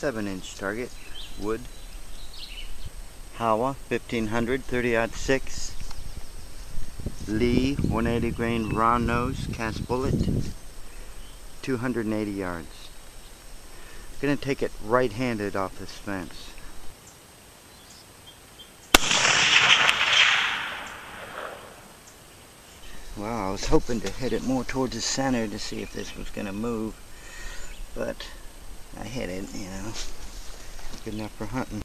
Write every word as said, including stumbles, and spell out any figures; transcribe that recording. seven inch target, wood, Howa fifteen hundred, thirty aught six, Lee one eighty grain round nose cast bullet, two hundred eighty yards. I'm going to take it right-handed off this fence. Wow, I was hoping to hit it more towards the center to see if this was going to move, but I hit it, you know, good enough for hunting.